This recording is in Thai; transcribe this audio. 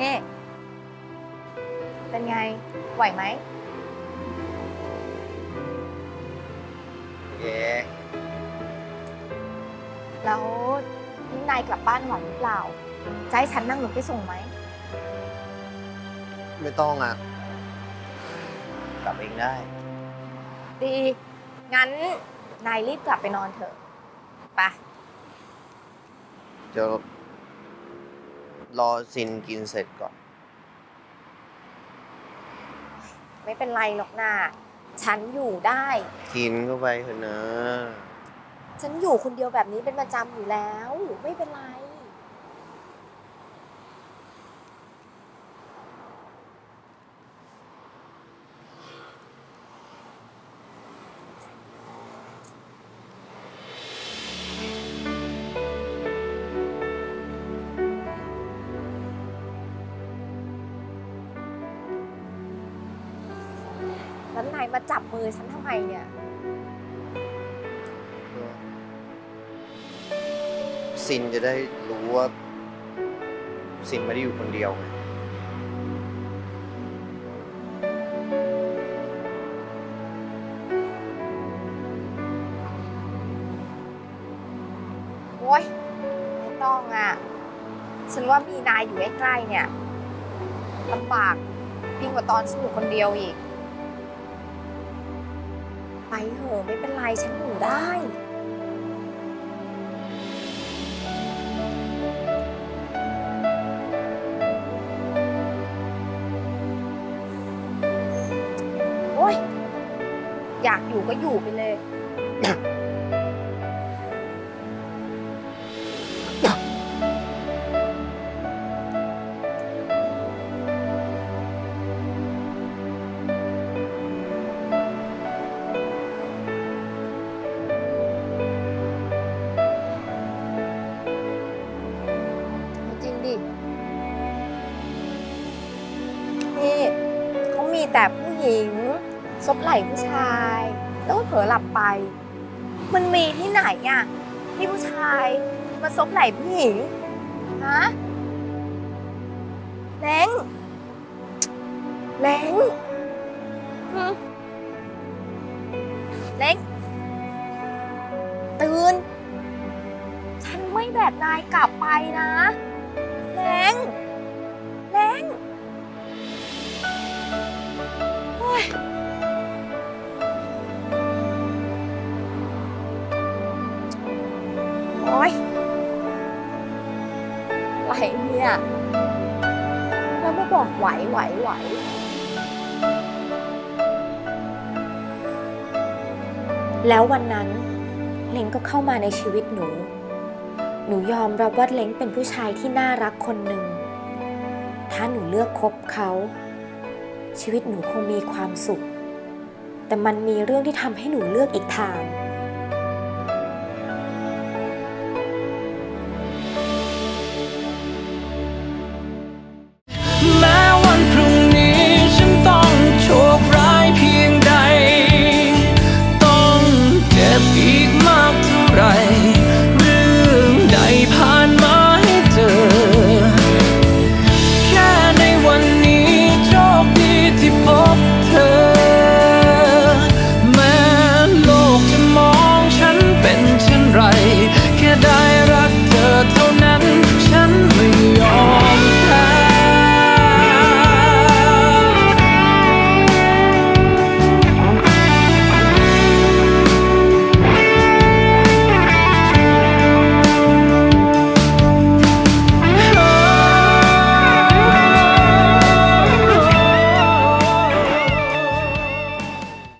นี่เป็นไงไหวไหมโอเคแล้วนายกลับบ้านไหวหรือเปล่าจะให้ฉันนั่งรถไปส่งไหมไม่ต้องอ่ะกลับเองได้ดีงั้นนายรีบกลับไปนอนเถอะไปเดี๋ยวรอซินกินเสร็จก่อนไม่เป็นไรหรอกนะฉันอยู่ได้กินก็ไปเถอะนะฉันอยู่คนเดียวแบบนี้เป็นประจำอยู่แล้วไม่เป็นไรแล้วนายมาจับมือฉันทำไมเนี่ยซินจะได้รู้ว่าซินไม่ได้อยู่คนเดียวไงโอ๊ยไม่ต้องอ่ะฉันว่ามีนายอยู่ใกล้ๆเนี่ยลำบากยิ่งกว่าตอนฉันอยู่คนเดียวอีกไปเถอะไม่เป็นไรฉันอยู่ได้โอ๊ยอยากอยู่ก็อยู่ไปเลยแต่ผู้หญิงซบไหล่ผู้ชายแล้วก็เผลอหลับไปมันมีที่ไหนอ่ะที่ผู้ชายมาซบไหล่ผู้หญิงฮะเล้งเล้งเล้งตื่นฉันไม่แบบนายกลับไปนะเล้งเล้งโอ๊ยไหวเนี่ยแล้วก็บอกไหวแล้ววันนั้นเล้งก็เข้ามาในชีวิตหนูยอมรับว่าเล้งเป็นผู้ชายที่น่ารักคนหนึ่งถ้าหนูเลือกคบเขาชีวิตหนูคงมีความสุขแต่มันมีเรื่องที่ทำให้หนูเลือกอีกทาง